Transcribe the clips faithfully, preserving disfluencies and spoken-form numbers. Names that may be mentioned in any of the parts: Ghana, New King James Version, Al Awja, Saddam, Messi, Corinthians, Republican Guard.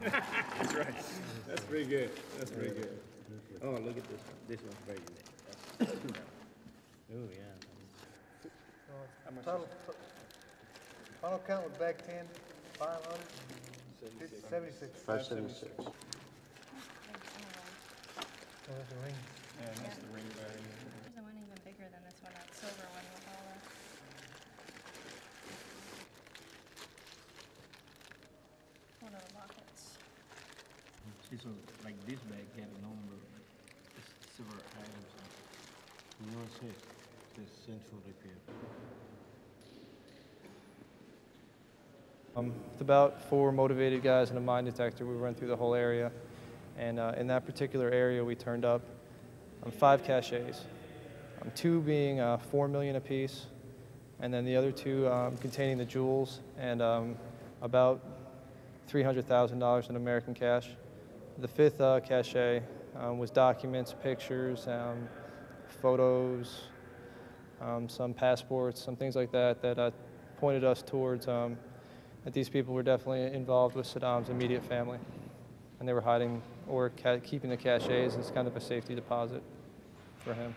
That's right. That's pretty good. That's pretty good. Oh, look at this one. This one's very good. Oh, yeah. Total, total count was back ten, five hundred, seventy-six. Five seventy-six. Oh, that's the ring. Yeah, that's yeah. the ring value. There's one even bigger than this one, that silver one with all the. One of the lockets. See, so like this bag had a number of silver items. You know what's it? Central repair. Um, with about four motivated guys and a mine detector, we run through the whole area, and uh, in that particular area we turned up um, five caches, um, two being uh, four million apiece, and then the other two um, containing the jewels and um, about three hundred thousand dollars in American cash. The fifth uh, cache um, was documents, pictures, um, photos, Um, some passports, some things like that, that uh, pointed us towards um, that these people were definitely involved with Saddam's immediate family, and they were hiding or ca keeping the caches as kind of a safety deposit for him.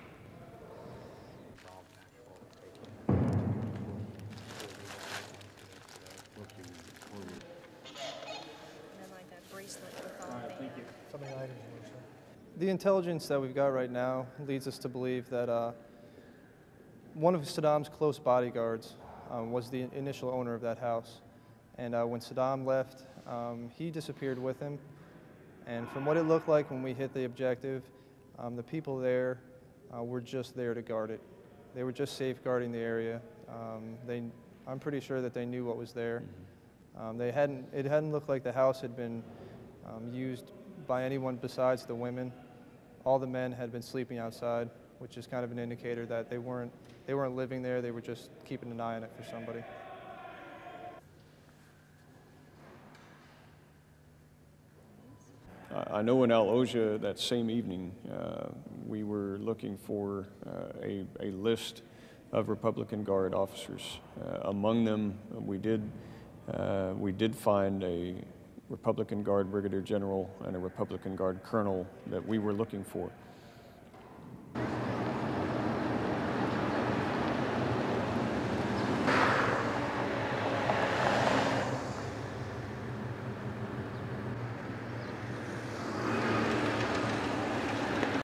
The intelligence that we've got right now leads us to believe that uh, one of Saddam's close bodyguards um, was the initial owner of that house. And uh, when Saddam left, um, he disappeared with him. And from what it looked like when we hit the objective, um, the people there uh, were just there to guard it. They were just safeguarding the area. Um, they, I'm pretty sure that they knew what was there. Um, they hadn't, it hadn't looked like the house had been um, used by anyone besides the women. All the men had been sleeping outside, which is kind of an indicator that they weren't they weren't living there, they were just keeping an eye on it for somebody. I know in Al Awja that same evening uh, we were looking for uh, a, a list of Republican Guard officers. Uh, among them we did, uh, we did find a Republican Guard Brigadier General and a Republican Guard Colonel that we were looking for.